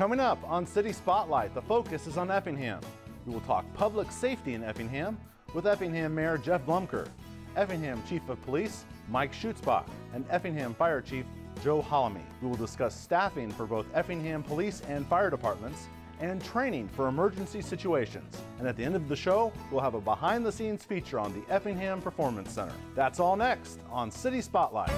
Coming up on City Spotlight, the focus is on Effingham. We will talk public safety in Effingham with Effingham Mayor Jeff Bloemker, Effingham Chief of Police Mike Schutzbach, and Effingham Fire Chief Joe Holomy. We will discuss staffing for both Effingham Police and Fire Departments and training for emergency situations. And at the end of the show, we'll have a behind-the-scenes feature on the Effingham Performance Center. That's all next on City Spotlight.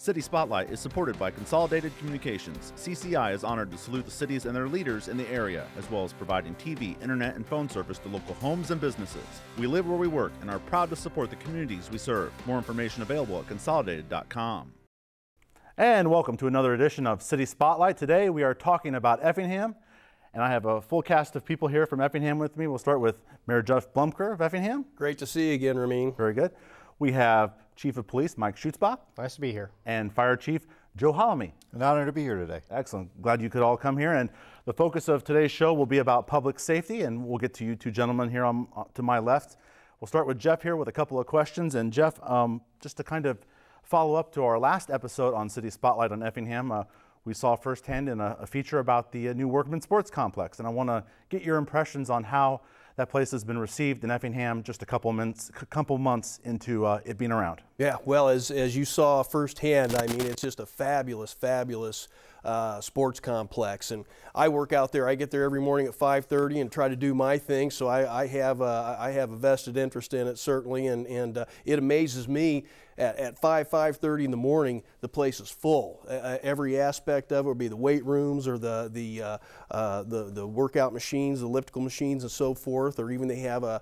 City Spotlight is supported by Consolidated Communications. CCI is honored to salute the cities and their leaders in the area, as well as providing TV, internet, and phone service to local homes and businesses. We live where we work and are proud to support the communities we serve. More information available at consolidated.com. And welcome to another edition of City Spotlight. Today we are talking about Effingham, and I have a full cast of people here from Effingham with me. We'll start with Mayor Jeff Bloemker of Effingham. Great to see you again, Ramin. Very good. We have Chief of Police Mike Schutzbach. Nice to be here. And Fire Chief Joe Holomy. An honor to be here today. Excellent. Glad you could all come here. And the focus of today's show will be about public safety, and we'll get to you two gentlemen here to my left. We'll start with Jeff here with a couple of questions. And Jeff, just to kind of follow up to our last episode on City Spotlight on Effingham, we saw firsthand in a feature about the new Workman Sports Complex. And I want to get your impressions on how that place has been received in Effingham just a couple months into it being around. Yeah, well, as you saw firsthand, I mean, it's just a fabulous, fabulous sports complex. And I work out there. I get there every morning at 5:30 and try to do my thing. So I have a vested interest in it, certainly. And it amazes me at 5:30 in the morning, the place is full. Every aspect of it would be the weight rooms or the workout machines, the elliptical machines, and so forth. Or even they have a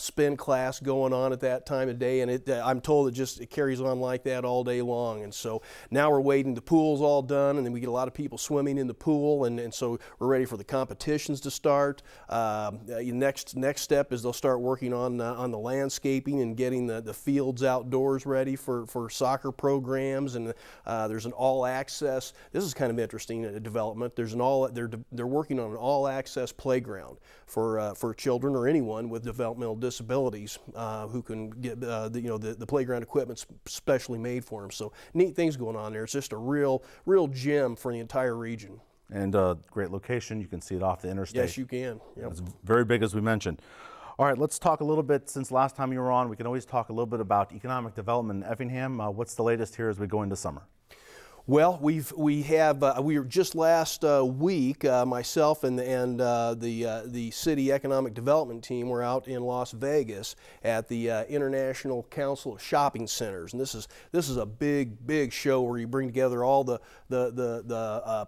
spin class going on at that time of day, and I'm told it carries on like that all day long. And so now we're waiting, the pool's all done, and then we get a lot of people swimming in the pool, and so we're ready for the competitions to start. Next step is they'll start working on the landscaping and getting the fields outdoors ready for soccer programs. And there's an all access, this is kind of interesting development, they're working on an all access playground for children or anyone with developmental disabilities who can get the playground equipment's specially made for them. So neat things going on there. It's just a real gem for the entire region. And great location. You can see it off the interstate. Yes, you can. Yep. It's very big, as we mentioned. All right, let's talk a little bit. Since last time you were on, we can always talk a little bit about economic development in Effingham. What's the latest here as we go into summer? Well, we were just last week, myself and the city economic development team were out in Las Vegas at the International Council of Shopping Centers, and this is a big show where you bring together all the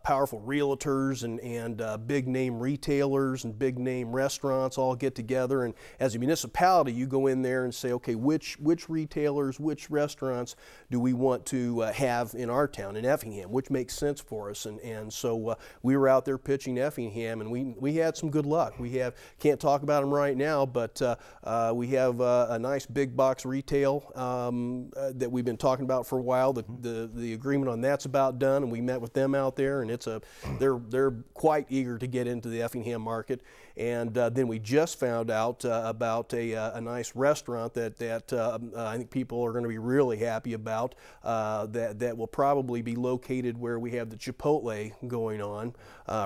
powerful realtors and big name retailers and big name restaurants all get together. And as a municipality, you go in there and say, okay, which retailers, which restaurants do we want to have in our town? And Effingham, which makes sense for us, and so we were out there pitching Effingham, and we had some good luck. Can't talk about them right now, but we have a nice big box retail that we've been talking about for a while. The agreement on that's about done, and we met with them out there, and they're quite eager to get into the Effingham market. And then we just found out about a nice restaurant that I think people are going to be really happy about, that will probably be located where we have the Chipotle going on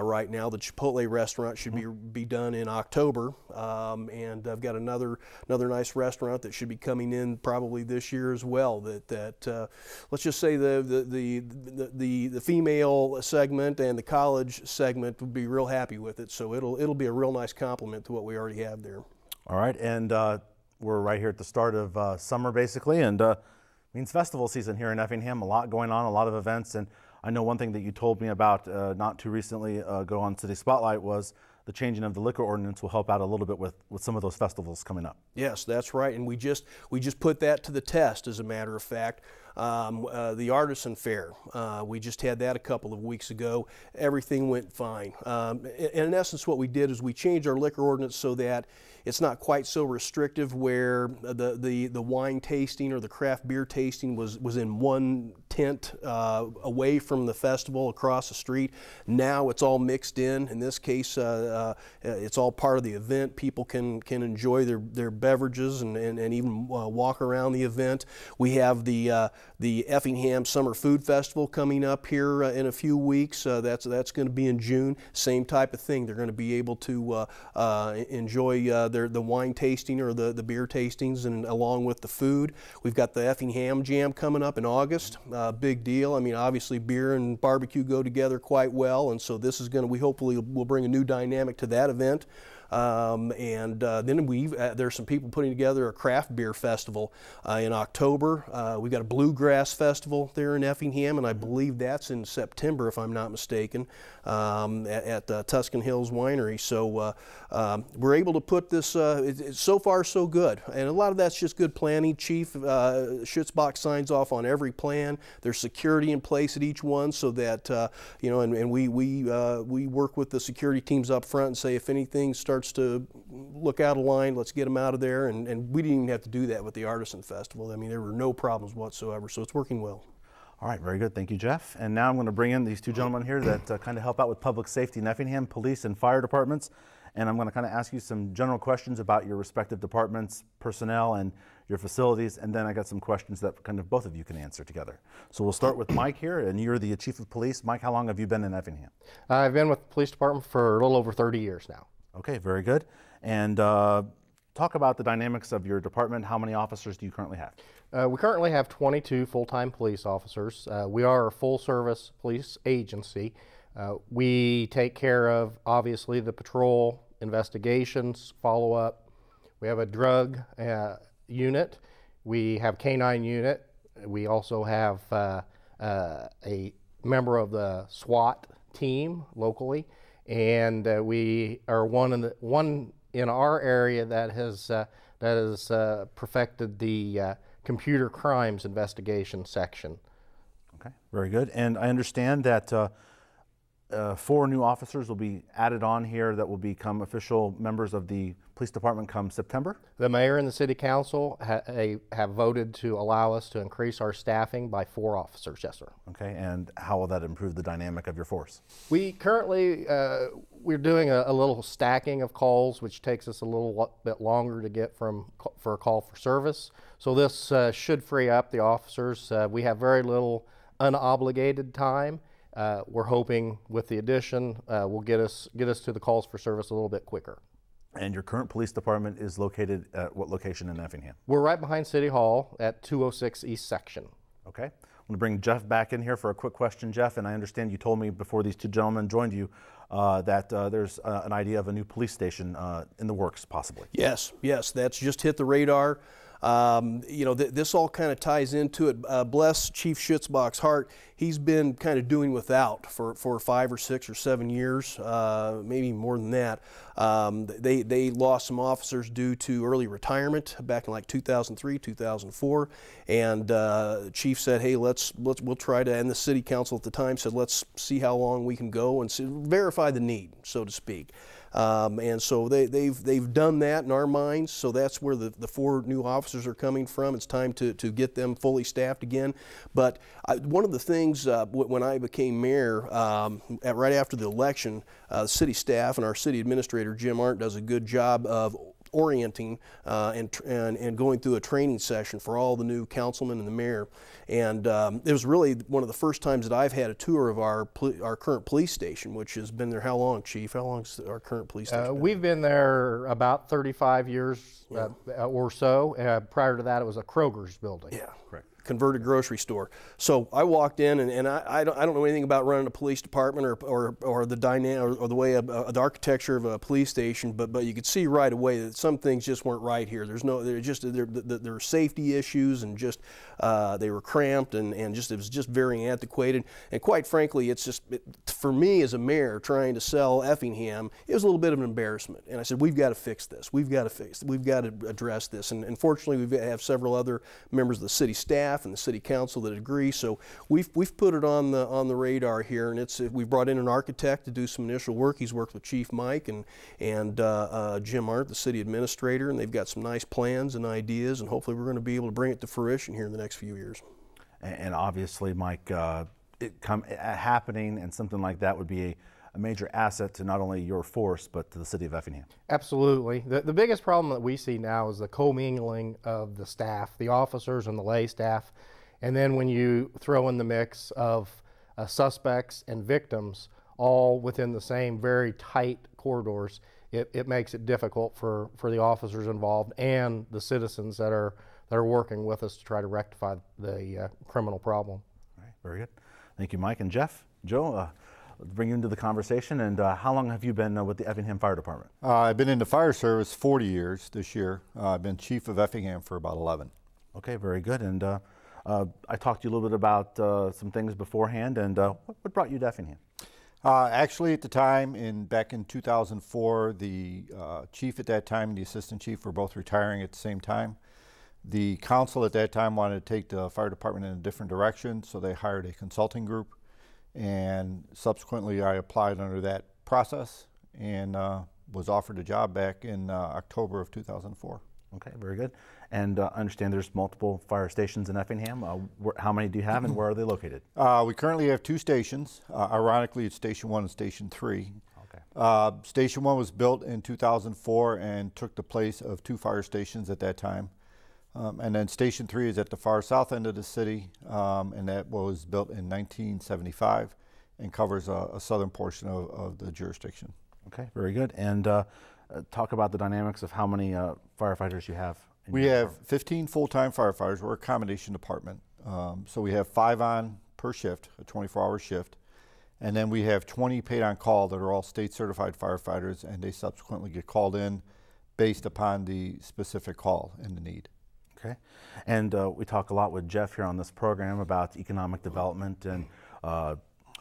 right now. The Chipotle restaurant should be done in October, and I've got another nice restaurant that should be coming in probably this year as well. That let's just say the female segment and the college segment would be real happy with it. So it'll be a real nice compliment to what we already have there. All right, and we're right here at the start of summer, basically, and means festival season here in Effingham. A lot going on, a lot of events, and I know one thing that you told me about not too recently ago on City Spotlight was the changing of the liquor ordinance will help out a little bit with some of those festivals coming up. Yes, that's right, and we just put that to the test, as a matter of fact. The artisan fair, we just had that a couple of weeks ago. Everything went fine. In essence, what we did is we changed our liquor ordinance so that it's not quite so restrictive, where the wine tasting or the craft beer tasting was in one tent away from the festival across the street. Now it's all mixed in this case. It's all part of the event. People can enjoy their beverages and even walk around the event. We have the Effingham Summer Food Festival coming up here in a few weeks. That's going to be in June. Same type of thing. They're going to be able to enjoy the wine tasting or the beer tastings, and along with the food. We've got the Effingham jam coming up in August. Big deal. I mean, obviously beer and barbecue go together quite well, and so this is going to, we hopefully will bring a new dynamic to that event. Then there's some people putting together a craft beer festival in October. We've got a bluegrass festival there in Effingham, and I believe that's in September, if I'm not mistaken, at Tuscan Hills Winery. So we're able to put this, it's so far so good. And a lot of that's just good planning. Chief Schutzbach signs off on every plan. There's security in place at each one, so that, you know, and we work with the security teams up front and say, if anything starts to look out of line, let's get them out of there. And we didn't even have to do that with the Artisan Festival. I mean, there were no problems whatsoever, so it's working well. All right, very good. Thank you, Jeff. And now I'm going to bring in these two gentlemen here that kind of help out with public safety in Effingham, police and fire departments. And I'm going to kind of ask you some general questions about your respective departments, personnel, and your facilities. And then I got some questions that kind of both of you can answer together. So we'll start with Mike here, and you're the chief of police. Mike, how long have you been in Effingham? I've been with the police department for a little over 30 years now. Okay, very good. And talk about the dynamics of your department. How many officers do you currently have? We currently have 22 full-time police officers. We are a full-service police agency. We take care of, obviously, the patrol, investigations, follow-up. We have a drug unit. We have a canine unit. We also have a member of the SWAT team locally. And we are one in our area that has perfected the computer crimes investigation section. Okay, very good. And I understand that 4 new officers will be added on here that will become official members of the police department come September. The mayor and the city council have voted to allow us to increase our staffing by 4 officers, yes sir. Okay, and how will that improve the dynamic of your force? We currently, we're doing a little stacking of calls, which takes us a little bit longer to get for a call for service. So this should free up the officers. We have very little unobligated time. We're hoping with the addition will get us to the calls for service a little bit quicker. And your current police department is located at what location in Effingham? We're right behind City Hall at 206 East Section. Okay. I'm going to bring Jeff back in here for a quick question, Jeff. And I understand you told me before these two gentlemen joined you that there's an idea of a new police station in the works, possibly. Yes, yes. That's just hit the radar. You know, this all kind of ties into it. Bless Chief Schutzbach's heart. He's been kind of doing without for 5 or 6 or 7 years, maybe more than that. They lost some officers due to early retirement back in like 2003, 2004, and Chief said, "Hey, we'll try to." And the City Council at the time said, "Let's see how long we can go and see, verify the need, so to speak." And so they've done that in our minds. So that's where the 4 new officers are coming from. It's time to get them fully staffed again. But one of the things. When I became mayor, right after the election, city staff and our city administrator, Jim Arndt, does a good job of orienting and going through a training session for all the new councilmen and the mayor. And it was really one of the first times that I've had a tour of our current police station, which has been there how long, Chief? How long's our current police station been? We've been there about 35 years or so. Prior to that, it was a Kroger's building. Yeah, correct. Converted grocery store. So I walked in, and I don't know anything about running a police department or the dynamic or the way the architecture of a police station, but you could see right away that some things just weren't right here. There were safety issues, and just they were cramped, and it was just very antiquated. And quite frankly, it's just for me as a mayor trying to sell Effingham, it was a little bit of an embarrassment. And I said, we've got to fix this. We've got to address this. And fortunately, we have several other members of the city staff. staff and the city council that agree. So we've put it on the radar here, and it's we've brought in an architect to do some initial work. He's worked with Chief Mike and Jim Arndt, the city administrator, and they've got some nice plans and ideas, and hopefully we're going to be able to bring it to fruition here in the next few years. And obviously, Mike, happening and something like that would be a major asset to not only your force, but to the city of Effingham. Absolutely. The biggest problem that we see now is the commingling of the staff, the officers and the lay staff, and then when you throw in the mix of suspects and victims all within the same very tight corridors, it makes it difficult for the officers involved and the citizens that are working with us to try to rectify the criminal problem. All right, very good. Thank you, Mike and Jeff. Joe, let's bring you into the conversation. And how long have you been with the Effingham Fire Department? I've been in the fire service 40 years this year. I've been chief of Effingham for about 11. Okay, very good. And I talked to you a little bit about some things beforehand. And what brought you to Effingham? Actually, at the time, back in 2004, the chief at that time and the assistant chief were both retiring at the same time. The council at that time wanted to take the fire department in a different direction, so they hired a consulting group, and subsequently I applied under that process and was offered a job back in October of 2004. Okay, very good. And I understand there's multiple fire stations in Effingham. How many do you have and where are they located? We currently have two stations. Ironically, it's Station 1 and Station 3. Okay. Station 1 was built in 2004 and took the place of two fire stations at that time. And then Station 3 is at the far south end of the city, and that was built in 1975 and covers a southern portion of the jurisdiction. Okay, very good. And talk about the dynamics of how many firefighters you have. We have 15 full-time firefighters. We're a combination department. So we have 5 on per shift, a 24-hour shift, and then we have 20 paid on call that are all state-certified firefighters, and they subsequently get called in based upon the specific call and the need. Okay, and we talk a lot with Jeff here on this program about economic development and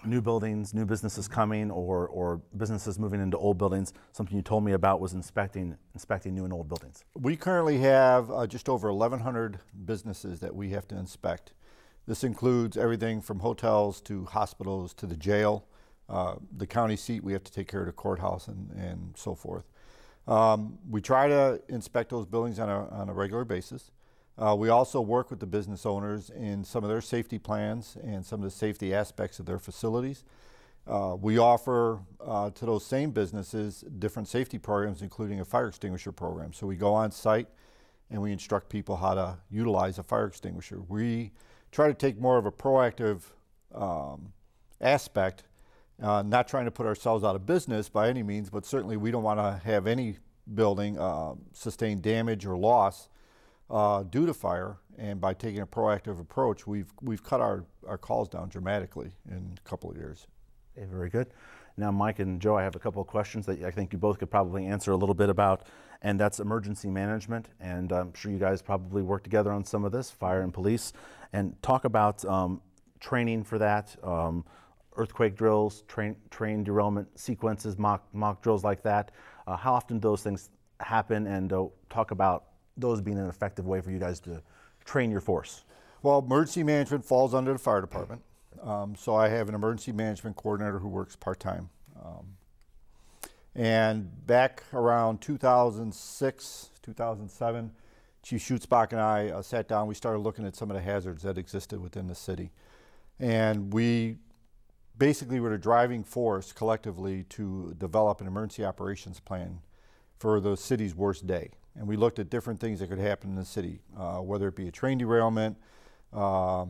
new buildings, new businesses coming, or businesses moving into old buildings. Something you told me about was inspecting new and old buildings. We currently have just over 1,100 businesses that we have to inspect. This includes everything from hotels to hospitals to the jail, the county seat. We have to take care of the courthouse and so forth. We try to inspect those buildings on a regular basis. We also work with the business owners in some of their safety plans and some of the safety aspects of their facilities. We offer to those same businesses different safety programs, including a fire extinguisher program. So we go on site and we instruct people how to utilize a fire extinguisher. We try to take more of a proactive aspect, not trying to put ourselves out of business by any means, but certainly we don't want to have any building sustain damage or loss due to fire, and by taking a proactive approach, we've cut our calls down dramatically in a couple of years. Okay, very good. Now, Mike and Joe, I have a couple of questions that I think you both could probably answer a little bit about, and that's emergency management, and I'm sure you guys probably work together on some of this, fire and police, and talk about training for that, earthquake drills, train derailment sequences, mock drills like that. How often do those things happen, and talk about those being an effective way for you guys to train your force? Well, emergency management falls under the fire department. So I have an emergency management coordinator who works part-time. And back around 2006, 2007, Chief Schutzbach and I sat down. We started looking at some of the hazards that existed within the city. And we basically were the driving force collectively to develop an emergency operations plan for the city's worst day. And we looked at different things that could happen in the city, whether it be a train derailment, a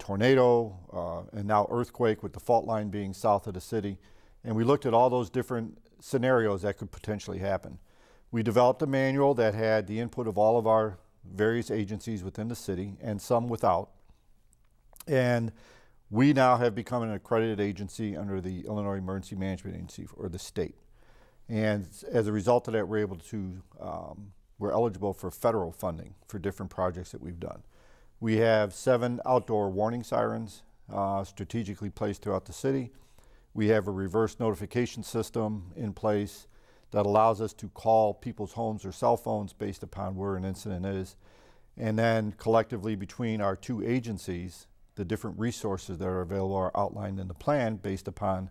tornado, and now earthquake with the fault line being south of the city. And we looked at all those different scenarios that could potentially happen. We developed a manual that had the input of all of our various agencies within the city and some without. And we now have become an accredited agency under the Illinois Emergency Management Agency, or the state. And as a result of that, we're able to, we're eligible for federal funding for different projects that we've done. We have 7 outdoor warning sirens strategically placed throughout the city. We have a reverse notification system in place that allows us to call people's homes or cell phones based upon where an incident is. And then collectively between our two agencies, the different resources that are available are outlined in the plan based upon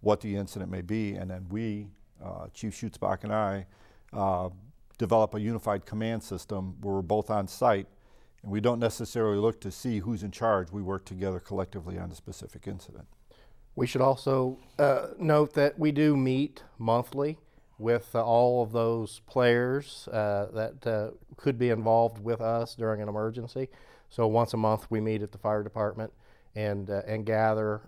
what the incident may be. And then we, Chief Schutzbach and I, develop a unified command system where we're both on site, and we don't necessarily look to see who's in charge. We work together collectively on a specific incident. We should also note that we do meet monthly with all of those players that could be involved with us during an emergency. So once a month we meet at the fire department and gather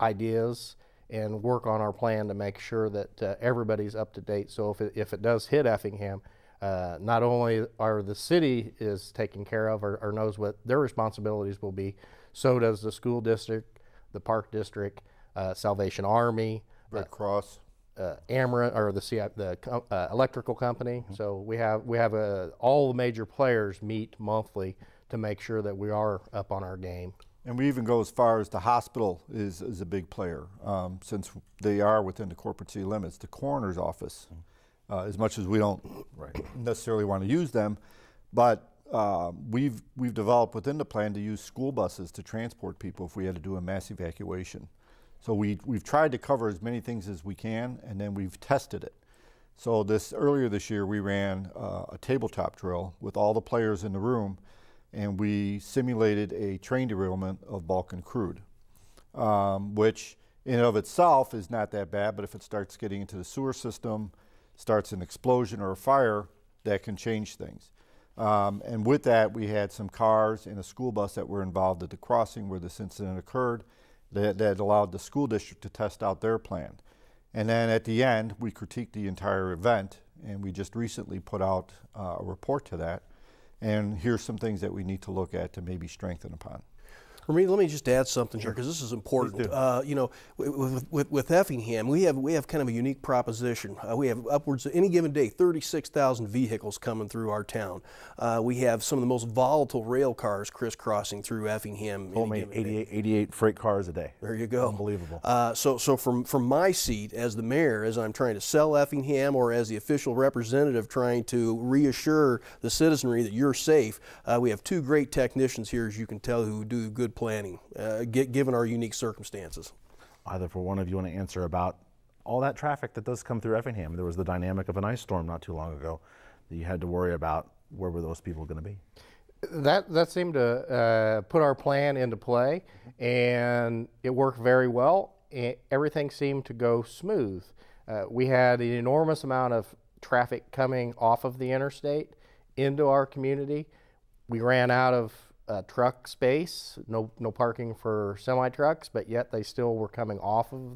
ideas and work on our plan to make sure that everybody's up to date. So if it does hit Effingham, not only are the city is taken care of or knows what their responsibilities will be, so does the school district, the park district, Salvation Army, Red Cross, Ameren, or the electrical company. Mm-hmm. So we have all the major players meet monthly to make sure that we are up on our game. And we even go as far as the hospital is a big player, since they are within the corporate city limits. The coroner's office, as much as we don't necessarily want to use them, but we've developed within the plan to use school buses to transport people if we had to do a mass evacuation. So we've tried to cover as many things as we can, and then we've tested it. So earlier this year we ran a tabletop drill with all the players in the room, and we simulated a train derailment of Balkan crude, which in and of itself is not that bad, but if it starts getting into the sewer system, starts an explosion or a fire, that can change things. And with that, we had some cars and a school bus that were involved at the crossing where this incident occurred that allowed the school district to test out their plan. And then at the end, we critiqued the entire event, and we just recently put out a report to that. And here's some things that we need to look at to maybe strengthen upon. Let me just add something here, because this is important. You know, with Effingham, we have kind of a unique proposition. We have upwards of any given day 36,000 vehicles coming through our town. We have some of the most volatile rail cars crisscrossing through Effingham. Homemade 88 freight cars a day. There you go. Unbelievable. So from my seat as the mayor, as I'm trying to sell Effingham or as the official representative trying to reassure the citizenry that you're safe, we have two great technicians here, as you can tell, who do good planning, given our unique circumstances. Either for one of you want to answer about all that traffic that does come through Effingham. There was the dynamic of an ice storm not too long ago that you had to worry about. Where were those people going to be? That seemed to put our plan into play, and it worked very well. Everything seemed to go smooth. We had an enormous amount of traffic coming off of the interstate into our community. We ran out of truck space, no parking for semi trucks, but yet they still were coming off of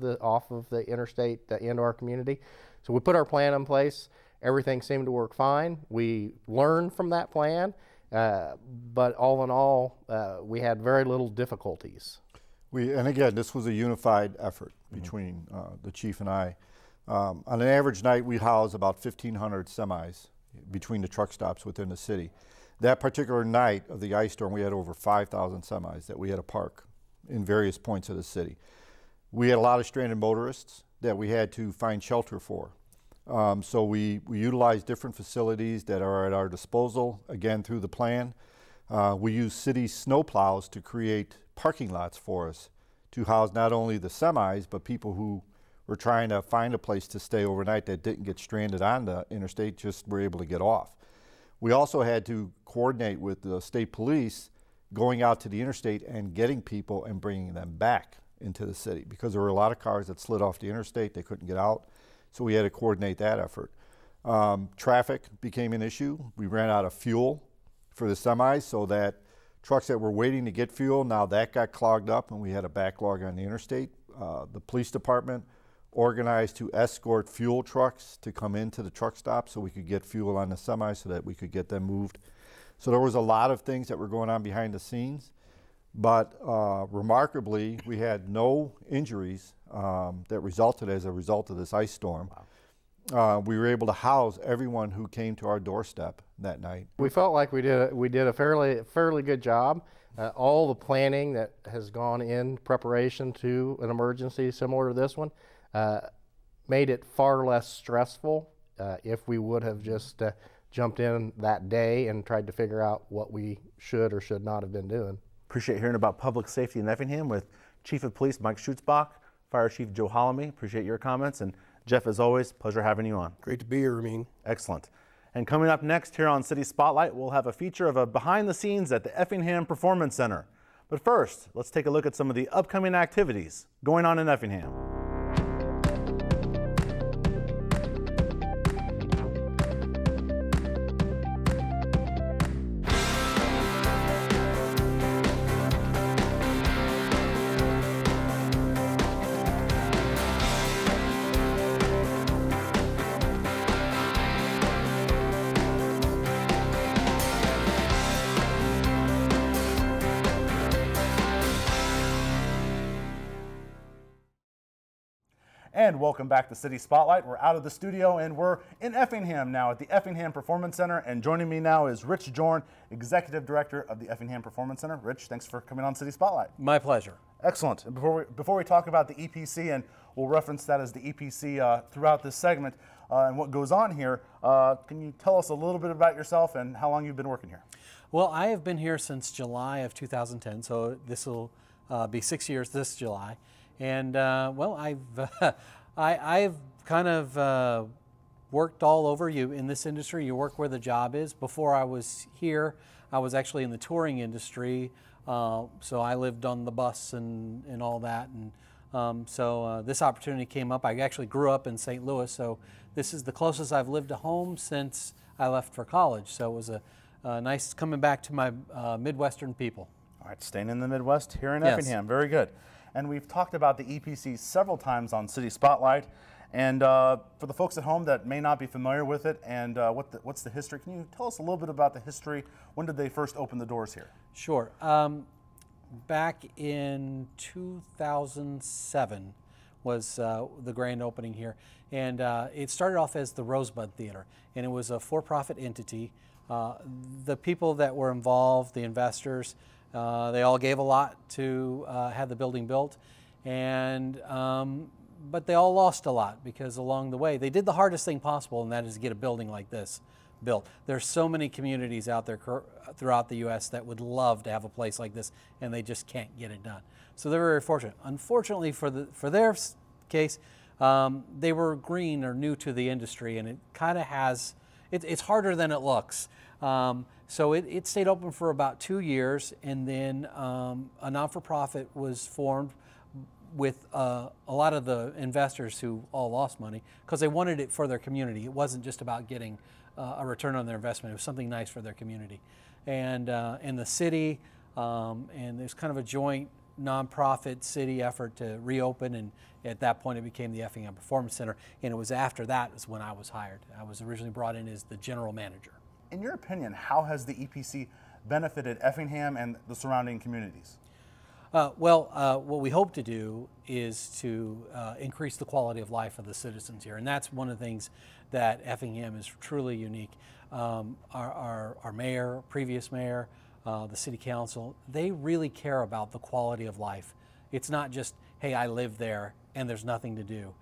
the interstate into our community. So we put our plan in place. Everything seemed to work fine. We learned from that plan, but all in all, we had very little difficulties. And again, this was a unified effort between the chief and I. On an average night, we house about 1,500 semis between the truck stops within the city. That particular night of the ice storm, we had over 5,000 semis that we had to park in various points of the city. We had a lot of stranded motorists that we had to find shelter for. So we utilized different facilities that are at our disposal, again, through the plan. We used city snowplows to create parking lots for us to house not only the semis, but people who were trying to find a place to stay overnight that didn't get stranded on the interstate, just were able to get off. We also had to coordinate with the state police going out to the interstate and getting people and bringing them back into the city, because there were a lot of cars that slid off the interstate. They couldn't get out, so we had to coordinate that effort. Traffic became an issue. We ran out of fuel for the semis, so that trucks that were waiting to get fuel, now that got clogged up and we had a backlog on the interstate. The police department organized to escort fuel trucks to come into the truck stop so we could get fuel on the semi so that we could get them moved. So there was a lot of things that were going on behind the scenes, but remarkably, we had no injuries that resulted as a result of this ice storm. Wow. We were able to house everyone who came to our doorstep that night. We felt like we did a fairly good job. All the planning that has gone in preparation to an emergency similar to this one made it far less stressful if we would have just jumped in that day and tried to figure out what we should or should not have been doing. Appreciate hearing about public safety in Effingham with Chief of Police Mike Schutzbach, Fire Chief Joe Holomy. Appreciate your comments. And Jeff, as always, pleasure having you on. Great to be here, Ramin. Excellent. And coming up next here on City Spotlight, we'll have a feature of a behind the scenes at the Effingham Performance Center. But first, let's take a look at some of the upcoming activities going on in Effingham. And welcome back to City Spotlight. We're out of the studio and we're in Effingham now at the Effingham Performance Center. And joining me now is Rich Jorn, Executive Director of the Effingham Performance Center. Rich, thanks for coming on City Spotlight. My pleasure. Excellent. And before we talk about the EPC, and we'll reference that as the EPC throughout this segment and what goes on here, can you tell us a little bit about yourself and how long you've been working here? Well, I have been here since July of 2010, so this will be 6 years this July. And well, I've kind of worked all over you in this industry. You work where the job is. Before I was here, I was actually in the touring industry, so I lived on the bus and all that. And so this opportunity came up. I actually grew up in St. Louis, so this is the closest I've lived to home since I left for college. So it was a nice coming back to my Midwestern people. All right, staying in the Midwest here in Effingham. Very good. And we've talked about the EPC several times on City Spotlight. And for the folks at home that may not be familiar with it and what's the history, can you tell us a little bit about the history? When did they first open the doors here? Sure. Back in 2007 was the grand opening here. And it started off as the Rosebud Theater, and it was a for-profit entity. The people that were involved, the investors, they all gave a lot to have the building built, and but they all lost a lot because along the way they did the hardest thing possible, and that is to get a building like this built. There's so many communities out there throughout the U.S. that would love to have a place like this, and they just can't get it done. So they're very fortunate. Unfortunately for their case, they were green or new to the industry, and it kind of has it's harder than it looks. So it stayed open for about 2 years, and then a non-for-profit was formed with a lot of the investors who all lost money because they wanted it for their community. It wasn't just about getting a return on their investment. It was something nice for their community. And the city, and there's kind of a joint nonprofit city effort to reopen, and at that point it became the Effingham Performance Center, and it was after that is when I was hired. I was originally brought in as the general manager. In your opinion, how has the EPC benefited Effingham and the surrounding communities? Well, what we hope to do is to increase the quality of life of the citizens here, and that's one of the things that Effingham is truly unique. Our mayor, previous mayor, the city council, they really care about the quality of life. It's not just, hey, I live there and there's nothing to do.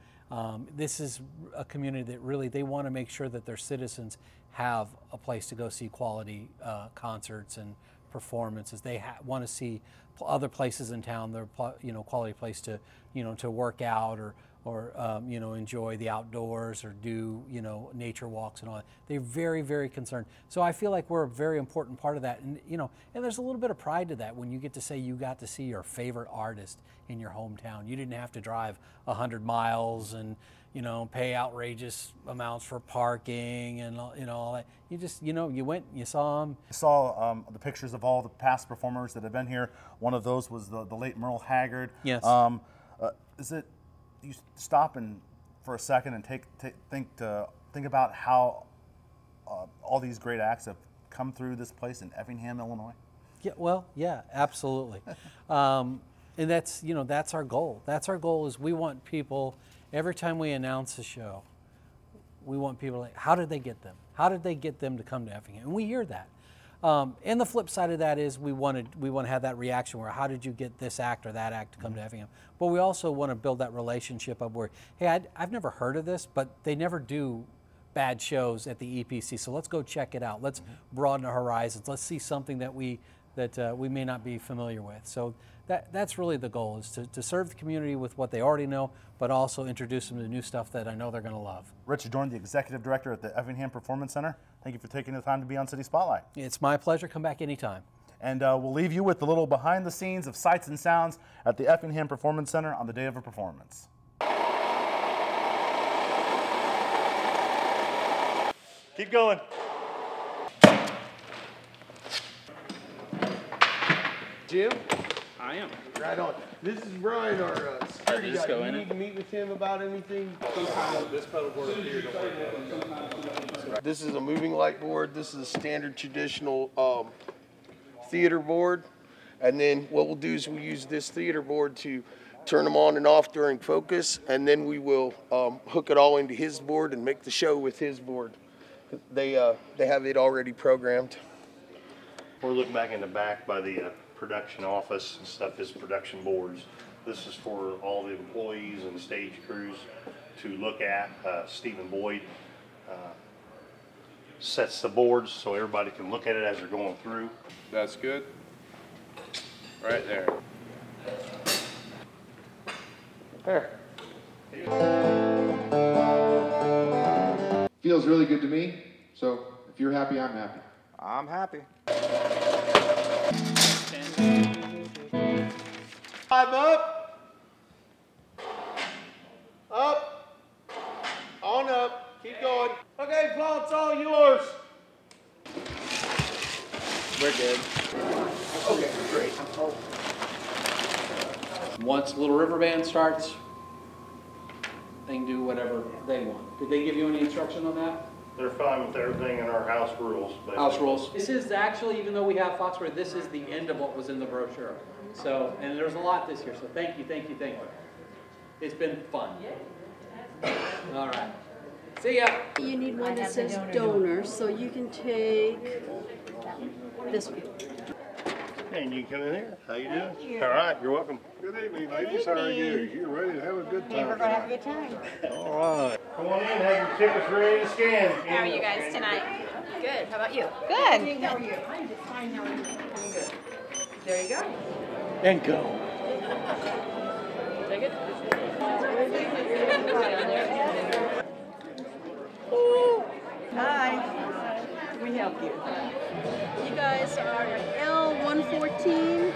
This is a community that really, they want to make sure that their citizens have a place to go see quality concerts and performances. They want to see other places in town, their quality place to to work out or enjoy the outdoors or do nature walks and all that. They're very, very concerned. So I feel like we're a very important part of that, and and there's a little bit of pride to that when you get to say you got to see your favorite artist in your hometown. You didn't have to drive 100 miles and pay outrageous amounts for parking and all that. You just you went, you saw them. I saw the pictures of all the past performers that have been here. One of those was the late Merle Haggard. Yes. Is it? You stop and for a second and think about how all these great acts have come through this place in Effingham, Illinois. Yeah, well, yeah, absolutely, and that's that's our goal. That's our goal is we want people every time we announce a show, we want people to like, how did they get them? How did they get them to come to Effingham? And we hear that. And the flip side of that is we want to have that reaction where how did you get this act or that act to come to Effingham? But we also want to build that relationship of where, hey, I've never heard of this, but they never do bad shows at the EPC. So let's go check it out. Let's broaden our horizons. Let's see something that we may not be familiar with. So that's really the goal, is to serve the community with what they already know, but also introduce them to new stuff that I know they're going to love. Rich Jorn, the Executive Director at the Effingham Performance Center. Thank you for taking the time to be on City Spotlight. It's my pleasure. Come back anytime. And we'll leave you with the little behind the scenes of sights and sounds at the Effingham Performance Center on the day of a performance. Keep going. Jim? I am. Right on. This is Brian, our security guy. Do you need to meet with him about anything? This pedal board up here don't work. This is a moving light board. This is a standard traditional theater board, and then what we'll do is we'll use this theater board to turn them on and off during focus, and then we will hook it all into his board and make the show with his board. They have it already programmed. We're looking back in the back by the production office and stuff is production boards. This is for all the employees and stage crews to look at. Stephen Boyd sets the boards so everybody can look at it as they're going through. That's good. Right there. There. Feels really good to me, so if you're happy, I'm happy. I'm happy. 5 up, on up, keep going. Okay, plot's all yours. We're good. Okay, great. Once Little River Band starts, they can do whatever they want. Did they give you any instruction on that? They're fine with everything in our house rules. Basically. House rules. This is actually, even though we have Foxware, this is the end of what was in the brochure. So, and there's a lot this year, so thank you. It's been fun. All right. See ya. You need one that says donor, so you can take this one. And you can come in here. How you doing? Thank you. All right, you're welcome. Good evening, ladies. How are you? You're ready to have a good time. We're going to have a good time. All right. Come on in, have your tickets ready to scan. How are you guys tonight? Good. How about you? Good. How are you? I'm fine. How are you? I'm good. There you go. And go. Take it. Ooh. Hi. We help you. You guys are L114.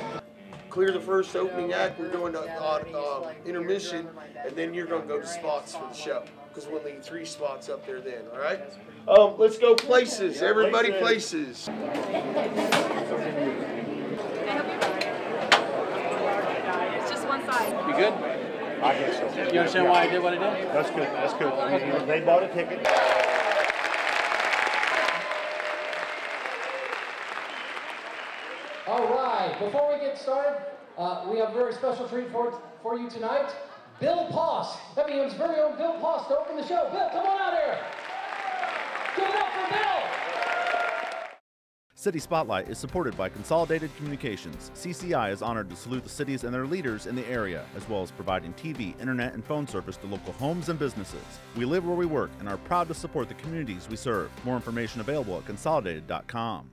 Clear the first opening act. We're doing an intermission, and then you're going to go to spots for the show, because we'll need 3 spots up there then, all right? Let's go places. Everybody places. You good? I guess so. You understand why I did what I did? That's good. That's good. Okay. They bought a ticket. All right. Before we get started, we have a very special treat for you tonight. Bill Poss, Effingham's very own Bill Poss, to open the show. Bill, come on out here. Give it up for Bill. City Spotlight is supported by Consolidated Communications. CCI is honored to salute the cities and their leaders in the area, as well as providing TV, internet, and phone service to local homes and businesses. We live where we work and are proud to support the communities we serve. More information available at consolidated.com.